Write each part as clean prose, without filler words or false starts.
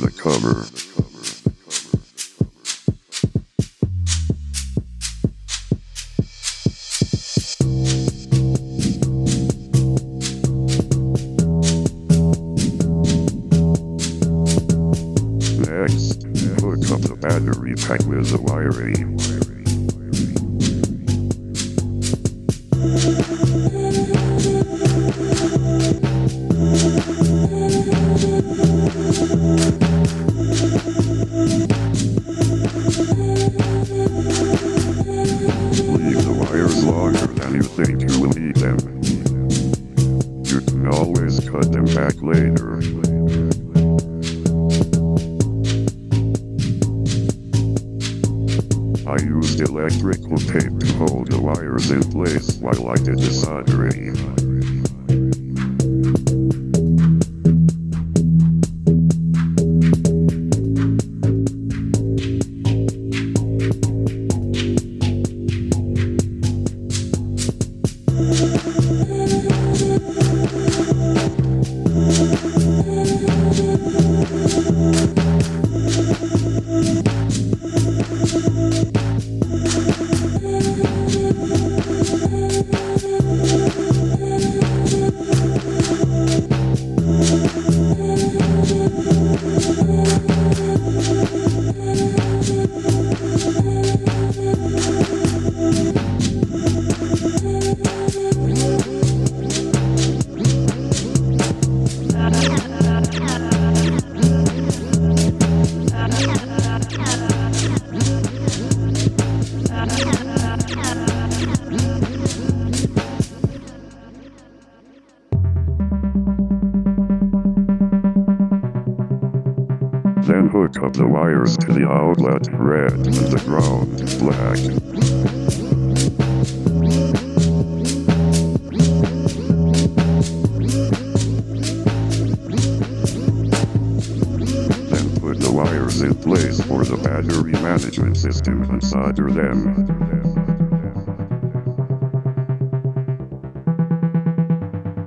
the cover. Next, hook up the battery pack with a wiring. I used electrical tape to hold the wires in place while I did the soldering. Then hook up the wires to the outlet, red, and the ground, black. Then put the wires in place for the battery management system and solder them.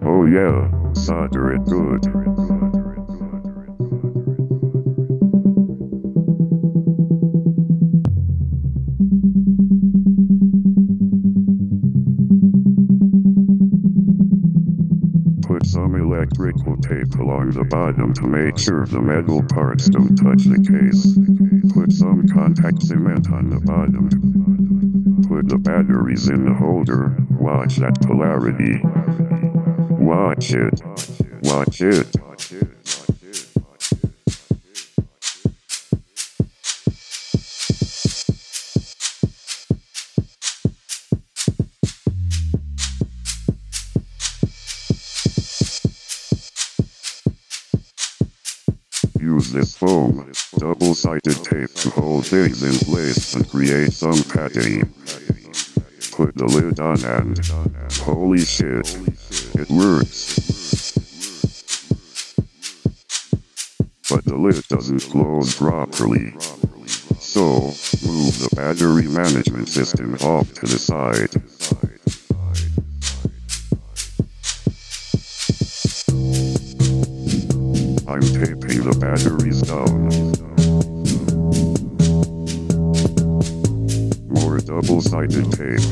Oh yeah, solder it good. Electrical tape along the bottom to make sure the metal parts don't touch the case. Put some contact cement on the bottom. Put the batteries in the holder. Watch that polarity. Watch it. Watch it. Use this foam, double-sided tape to hold things in place and create some padding. Put the lid on and, holy shit, it works. But the lid doesn't close properly. So, move the battery management system off to the side. I'm taping the batteries down. More double-sided tape.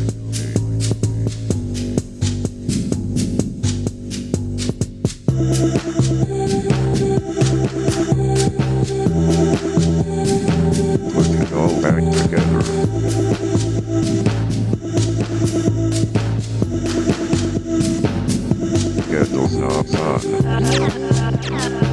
Put it all back together. Get those knobs on.